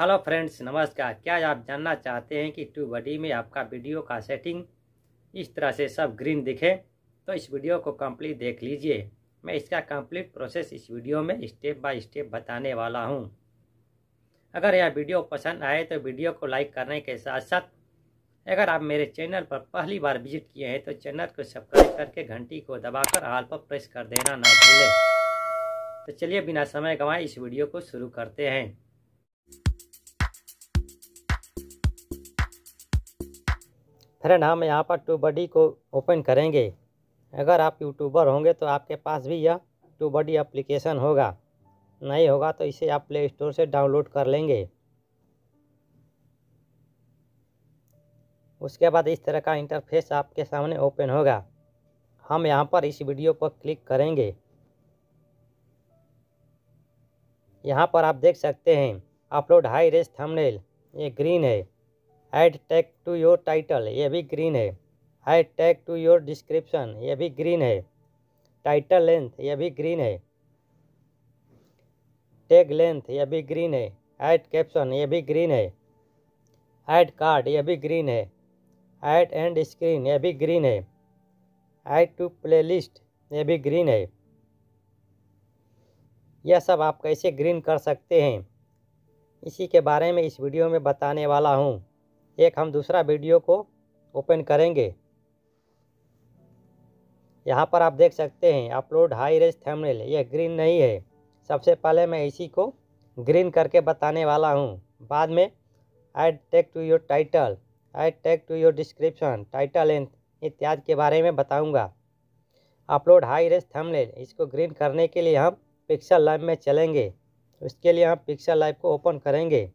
Hello friends, नमस्कार। क्या आप जानना चाहते हैं कि ट्यूबबडी में आपका वीडियो का सेटिंग इस तरह से सब ग्रीन दिखे? तो इस वीडियो को कंप्लीट देख लीजिए। मैं इसका कंप्लीट प्रोसेस इस वीडियो में स्टेप बाय स्टेप बताने वाला हूं। अगर यह वीडियो पसंद आए तो वीडियो को लाइक करने के साथ साथ, अगर आप मेरे चैनल पर पहली बार विजिट किए हैं तो चैनल को सब्सक्राइब करके घंटी को दबाकर ऑल पर प्रेस कर देना ना भूलें। तो चलिए बिना समय गंवाए इस वीडियो को शुरू करते हैं। फ्रेंड, हम यहाँ पर ट्यूबबडी को ओपन करेंगे। अगर आप यूट्यूबर होंगे तो आपके पास भी यह ट्यूबबडी एप्लीकेशन होगा, नहीं होगा तो इसे आप प्ले स्टोर से डाउनलोड कर लेंगे। उसके बाद इस तरह का इंटरफेस आपके सामने ओपन होगा। हम यहाँ पर इस वीडियो पर क्लिक करेंगे। यहाँ पर आप देख सकते हैं अपलोड हाई रेस थंबनेल, ये ग्रीन है। Add tag to your title, ये भी ग्रीन है। Add tag to your description, ये भी ग्रीन है। टाइटल लेंथ, ये भी ग्रीन है। टैग लेंथ, ये भी ग्रीन है। ऐड कैप्शन, ये भी ग्रीन है। ऐड कार्ड, ये भी ग्रीन है। ऐड एंड स्क्रीन, ये भी ग्रीन है। ऐड टू प्लेलिस्ट, ये भी ग्रीन है। यह सब आप कैसे ग्रीन कर सकते हैं इसी के बारे में इस वीडियो में बताने वाला हूँ। एक हम दूसरा वीडियो को ओपन करेंगे। यहाँ पर आप देख सकते हैं अपलोड हाई रेस थंबनेल, यह ग्रीन नहीं है। सबसे पहले मैं इसी को ग्रीन करके बताने वाला हूँ। बाद में add tag to your title, add tag to your description, title length इत्यादि के बारे में बताऊँगा। अपलोड हाई रेस थंबनेल, इसको ग्रीन करने के लिए हम पिक्सल लैब में चलेंगे। उसके लिए हम पिक्सल लैब को ओपन करेंगे,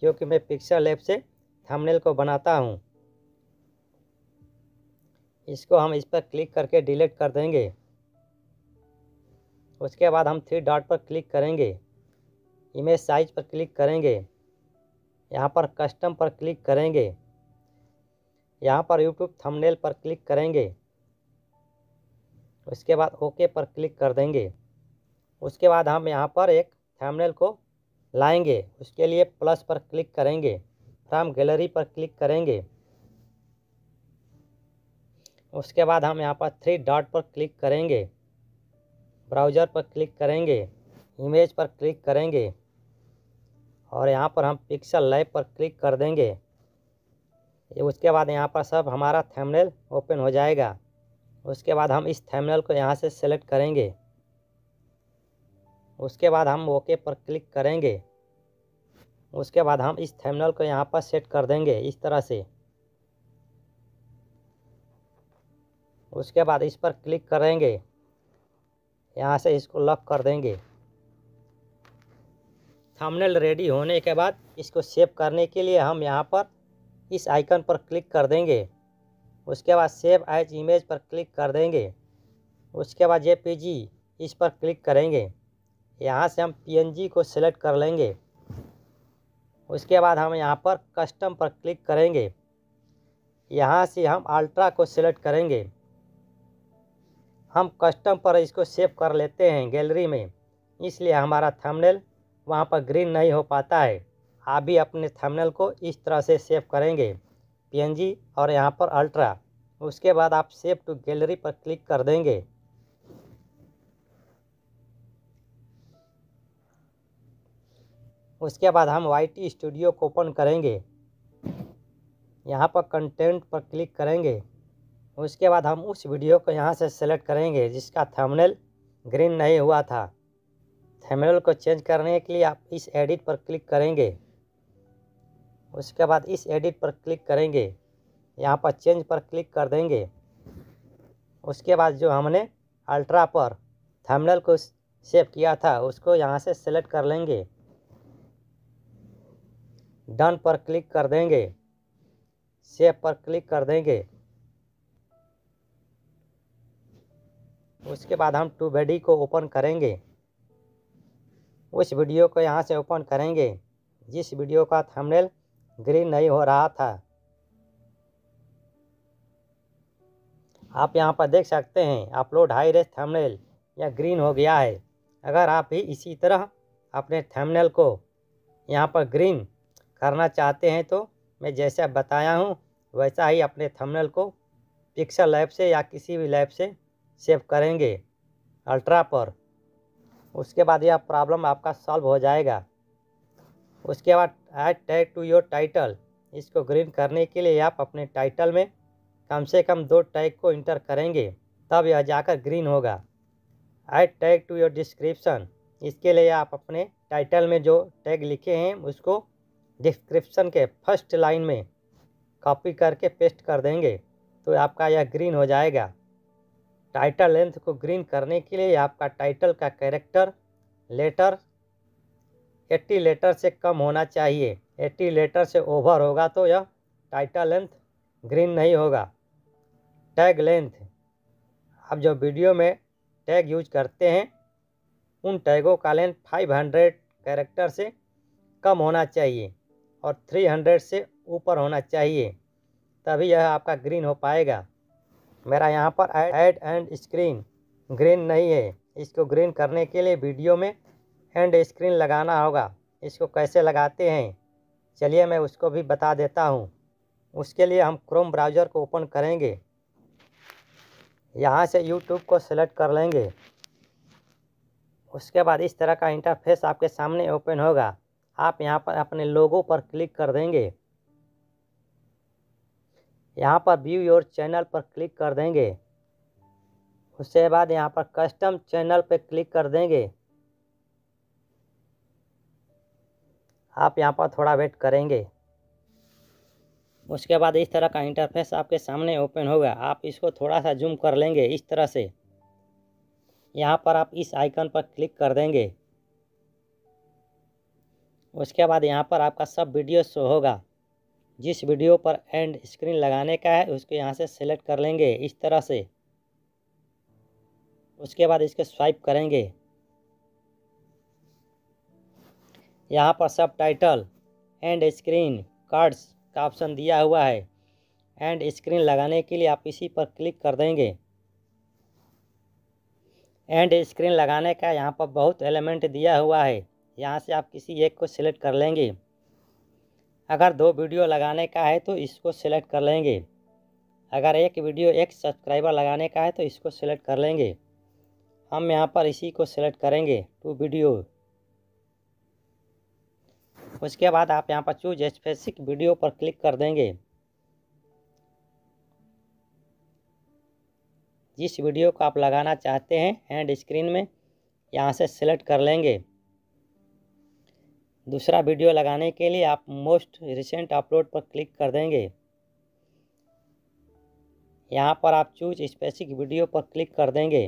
क्योंकि मैं पिक्सल लैब से थंबनेल को बनाता हूँ। इसको हम इस पर क्लिक करके डिलीट कर देंगे। उसके बाद हम थ्री डॉट पर क्लिक करेंगे, इमेज साइज पर क्लिक करेंगे, यहाँ पर कस्टम पर क्लिक करेंगे, यहाँ पर यूट्यूब थंबनेल पर क्लिक करेंगे। उसके बाद ओके पर क्लिक कर देंगे। उसके बाद हम यहाँ पर एक थंबनेल को लाएंगे। उसके लिए प्लस पर क्लिक करेंगे, फ्रॉम गैलरी पर क्लिक करेंगे। उसके बाद हम यहाँ पर थ्री डॉट पर क्लिक करेंगे, ब्राउज़र पर क्लिक करेंगे, इमेज पर क्लिक करेंगे और यहाँ पर हम पिक्सल लैब पर क्लिक कर देंगे। उसके बाद यहाँ पर सब हमारा थंबनेल ओपन हो जाएगा। उसके बाद हम इस थंबनेल को यहाँ से सेलेक्ट करेंगे। उसके बाद हम ओके पर क्लिक करेंगे। उसके बाद हम इस थंबनेल को यहाँ पर सेट कर देंगे इस तरह से। उसके बाद इस पर क्लिक करेंगे, यहाँ से इसको लॉक कर देंगे। थंबनेल रेडी होने के बाद इसको सेव करने के लिए हम यहाँ पर इस आइकन पर क्लिक कर देंगे। उसके बाद सेव एज इमेज पर क्लिक कर देंगे। उसके बाद जेपीजी इस पर क्लिक करेंगे। यहाँ से हम पीएनजी को सिलेक्ट कर लेंगे। उसके बाद हम यहाँ पर कस्टम पर क्लिक करेंगे। यहाँ से हम अल्ट्रा को सिलेक्ट करेंगे। हम कस्टम पर इसको सेव कर लेते हैं गैलरी में, इसलिए हमारा थंबनेल वहाँ पर ग्रीन नहीं हो पाता है। आप भी अपने थंबनेल को इस तरह से सेव करेंगे, पीएनजी और यहाँ पर अल्ट्रा। उसके बाद आप सेव टू गैलरी पर क्लिक कर देंगे। उसके बाद हम YT स्टूडियो को ओपन करेंगे। यहाँ पर कंटेंट पर क्लिक करेंगे। उसके बाद हम उस वीडियो को यहाँ से सेलेक्ट करेंगे जिसका थंबनेल ग्रीन नहीं हुआ था। थंबनेल को चेंज करने के लिए आप इस एडिट पर क्लिक करेंगे। उसके बाद इस एडिट पर क्लिक करेंगे, यहाँ पर चेंज पर क्लिक कर देंगे। उसके बाद जो हमने अल्ट्रा पर थंबनेल को सेव किया था उसको यहाँ से सेलेक्ट कर लेंगे, डन पर क्लिक कर देंगे, सेव पर क्लिक कर देंगे। उसके बाद हम ट्यूबबडी को ओपन करेंगे। उस वीडियो को यहाँ से ओपन करेंगे जिस वीडियो का थंबनेल ग्रीन नहीं हो रहा था। आप यहाँ पर देख सकते हैं अपलोड हाई रेस थंबनेल, यह ग्रीन हो गया है। अगर आप भी इसी तरह अपने थंबनेल को यहाँ पर ग्रीन करना चाहते हैं तो मैं जैसा बताया हूँ वैसा ही अपने थंबनेल को पिक्सल लैब से या किसी भी लैब से सेव करेंगे अल्ट्रा पर। उसके बाद यह प्रॉब्लम आपका सॉल्व हो जाएगा। उसके बाद add tag to your title, इसको ग्रीन करने के लिए आप अपने टाइटल में कम से कम 2 टैग को इंटर करेंगे तब यह जाकर ग्रीन होगा। Add tag to your description, इसके लिए आप अपने टाइटल में जो टैग लिखे हैं उसको डिस्क्रिप्शन के फर्स्ट लाइन में कॉपी करके पेस्ट कर देंगे तो आपका यह ग्रीन हो जाएगा। टाइटल लेंथ को ग्रीन करने के लिए आपका टाइटल का कैरेक्टर लेटर 80 लेटर से कम होना चाहिए। 80 लेटर से ओवर होगा तो यह टाइटल लेंथ ग्रीन नहीं होगा। टैग लेंथ, आप जो वीडियो में टैग यूज करते हैं उन टैगों का लेंथ 500 कैरेक्टर से कम होना चाहिए और 300 से ऊपर होना चाहिए, तभी यह आपका ग्रीन हो पाएगा। मेरा यहाँ पर ऐड एंड स्क्रीन ग्रीन नहीं है, इसको ग्रीन करने के लिए वीडियो में एंड स्क्रीन लगाना होगा। इसको कैसे लगाते हैं चलिए मैं उसको भी बता देता हूँ। उसके लिए हम क्रोम ब्राउज़र को ओपन करेंगे, यहाँ से YouTube को सेलेक्ट कर लेंगे। उसके बाद इस तरह का इंटरफेस आपके सामने ओपन होगा। आप यहाँ पर अपने लोगो पर क्लिक कर देंगे, यहाँ पर व्यू योर चैनल पर क्लिक कर देंगे। उसके बाद यहाँ पर कस्टम चैनल पर क्लिक कर देंगे। आप यहाँ पर थोड़ा वेट करेंगे। उसके बाद इस तरह का इंटरफेस आपके सामने ओपन होगा। आप इसको थोड़ा सा जूम कर लेंगे इस तरह से। यहाँ पर आप इस आइकन पर क्लिक कर देंगे। उसके बाद यहाँ पर आपका सब वीडियो शो होगा। जिस वीडियो पर एंड स्क्रीन लगाने का है उसको यहाँ से सेलेक्ट कर लेंगे इस तरह से। उसके बाद इसको स्वाइप करेंगे। यहाँ पर subtitle end screen cards का ऑप्शन दिया हुआ है। एंड स्क्रीन लगाने के लिए आप इसी पर क्लिक कर देंगे। एंड स्क्रीन लगाने का यहाँ पर बहुत एलिमेंट दिया हुआ है, यहाँ से आप किसी एक को सिलेक्ट कर लेंगे। अगर 2 वीडियो लगाने का है तो इसको सिलेक्ट कर लेंगे। अगर 1 वीडियो 1 सब्सक्राइबर लगाने का है तो इसको सिलेक्ट कर लेंगे। हम यहाँ पर इसी को सिलेक्ट करेंगे 2 वीडियो। उसके बाद आप यहाँ पर चूज स्पेसिफिक वीडियो पर क्लिक कर देंगे। जिस वीडियो को आप लगाना चाहते हैं एंड स्क्रीन में यहाँ से सिलेक्ट कर लेंगे। दूसरा वीडियो लगाने के लिए आप मोस्ट रिसेंट अपलोड पर क्लिक कर देंगे। यहाँ पर आप चूज स्पेसिफिक वीडियो पर क्लिक कर देंगे।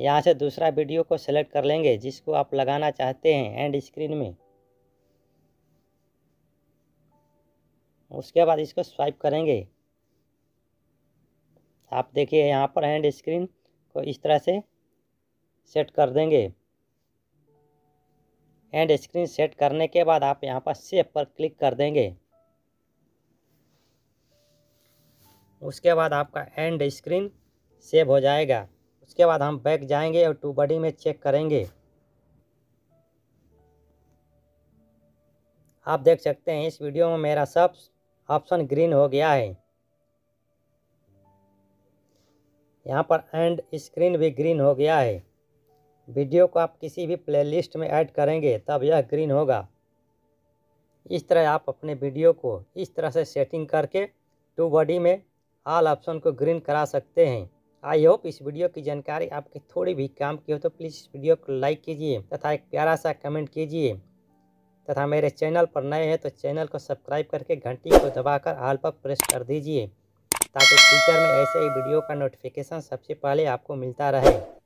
यहाँ से दूसरा वीडियो को सेलेक्ट कर लेंगे जिसको आप लगाना चाहते हैं एंड स्क्रीन में। उसके बाद इसको स्वाइप करेंगे। आप देखिए यहाँ पर एंड स्क्रीन को इस तरह से सेट कर देंगे। एंड स्क्रीन सेट करने के बाद आप यहाँ पर सेव पर क्लिक कर देंगे। उसके बाद आपका एंड स्क्रीन सेव हो जाएगा। उसके बाद हम बैक जाएंगे और TubeBuddy में चेक करेंगे। आप देख सकते हैं इस वीडियो में मेरा सब ऑप्शन ग्रीन हो गया है। यहाँ पर एंड स्क्रीन भी ग्रीन हो गया है। वीडियो को आप किसी भी प्लेलिस्ट में ऐड करेंगे तब यह ग्रीन होगा। इस तरह आप अपने वीडियो को इस तरह से सेटिंग करके TubeBuddy में ऑल ऑप्शन को ग्रीन करा सकते हैं। आई होप इस वीडियो की जानकारी आपके थोड़ी भी काम की हो तो प्लीज़ इस वीडियो को लाइक कीजिए तथा एक प्यारा सा कमेंट कीजिए तथा मेरे चैनल पर नए हैं तो चैनल को सब्सक्राइब करके घंटी को दबाकर ऑल पर प्रेस कर दीजिए ताकि फ्यूचर में ऐसे ही वीडियो का नोटिफिकेशन सबसे पहले आपको मिलता रहे।